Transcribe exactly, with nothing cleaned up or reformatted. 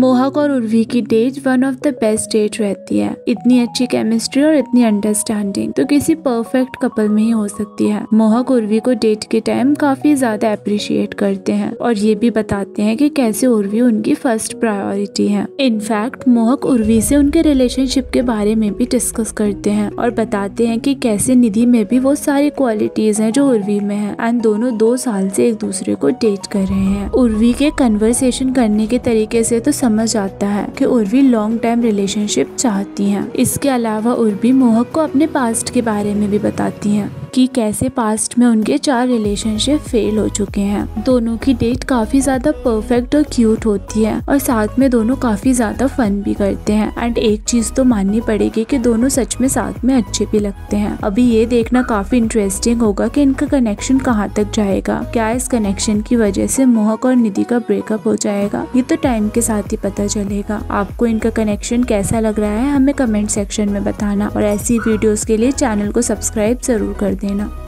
मोहक और उर्वी की date one of the best date रहती है। इतनी अच्छी केमिस्ट्री और इतनी अंडरस्टैंडिंग तो किसी परफेक्ट कपल में ही हो सकती है। मोहक उर्वी को डेट के टाइम काफी ज्यादा अप्रिशिएट करते हैं और ये भी बताते हैं कि कैसे उर्वी उनकी फर्स्ट प्रायोरिटी है। इनफैक्ट मोहक उर्वी से उनके रिलेशनशिप के बारे में भी डिस्कस करते हैं और बताते हैं कि कैसे निधि में भी वो सारी क्वालिटीज हैं जो उर्वी में है एंड दोनों दो साल से एक दूसरे को डेट कर रहे हैं। उर्वी के कन्वर्सेशन करने के तरीके से तो समझ आता है कि उर्वी लॉन्ग टाइम रिलेशनशिप चाहती हैं। इसके अलावा उर्वी मोहक को अपने पास्ट के बारे में भी बताती हैं कि कैसे पास्ट में उनके चार रिलेशनशिप फेल हो चुके हैं। दोनों की डेट काफी ज्यादा परफेक्ट और क्यूट होती है और साथ में दोनों काफी ज्यादा फन भी करते हैं एंड एक चीज तो माननी पड़ेगी कि दोनों सच में साथ में अच्छे भी लगते हैं। अभी ये देखना काफी इंटरेस्टिंग होगा कि इनका कनेक्शन कहाँ तक जाएगा। क्या इस कनेक्शन की वजह से मोहक और निधि का ब्रेकअप हो जाएगा? ये तो टाइम के साथ ही पता चलेगा। आपको इनका कनेक्शन कैसा लग रहा है हमें कमेंट सेक्शन में बताना और ऐसी वीडियोस के लिए चैनल को सब्सक्राइब जरूर कर देना।